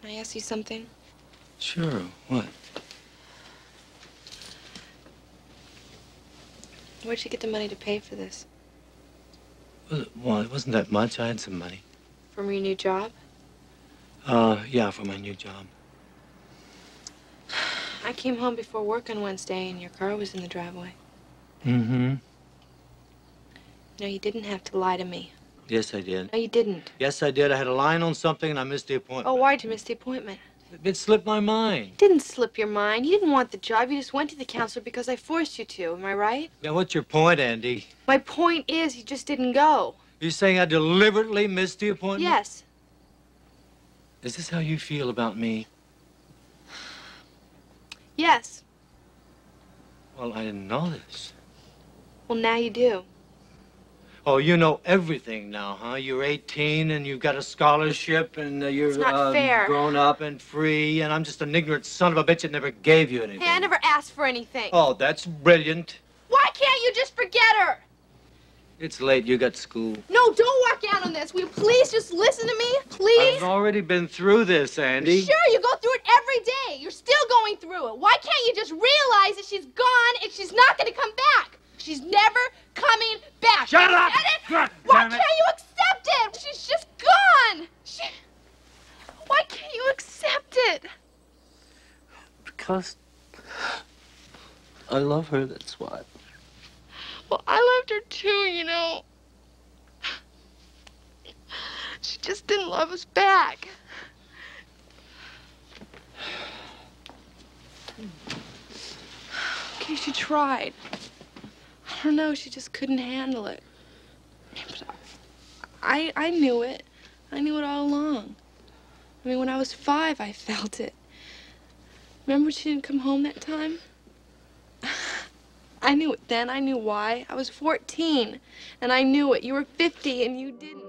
Can I ask you something? Sure. What? Where'd you get the money to pay for this? Well, it wasn't that much. I had some money. From your new job? Yeah, from my new job. I came home before work on Wednesday, and your car was in the driveway. Mm-hmm. No, you didn't have to lie to me. Yes, I did. No, you didn't. Yes, I did. I had a line on something, and I missed the appointment. Oh, why'd you miss the appointment? It slipped my mind. It didn't slip your mind. You didn't want the job. You just went to the counselor because I forced you to. Am I right? Now, what's your point, Andy? My point is you just didn't go. You're saying I deliberately missed the appointment? Yes. Is this how you feel about me? Yes. Well, I didn't know this. Well, now you do. Oh, you know everything now, huh? You're 18 and you've got a scholarship and you're grown up and free, and I'm just an ignorant son of a bitch that never gave you anything. Hey, I never asked for anything. Oh, that's brilliant. Why can't you just forget her? It's late. You got school. No, don't walk out on this. Will you please just listen to me? Please? I've already been through this, Andy. Sure, you go through it every day. You're still going through it. Why can't you just realize that she's gone and she's not going to come back? She's never coming back. Shut up! God, why can't you accept it? She's just gone. Why can't you accept it? Because I love her, that's why. Well, I loved her too, you know. She just didn't love us back. Okay, she tried. I don't know, she just couldn't handle it. But I knew it. I knew it all along. I mean, when I was 5, I felt it. Remember when she didn't come home that time? I knew it then. I knew why. I was 14, and I knew it. You were 50, and you didn't.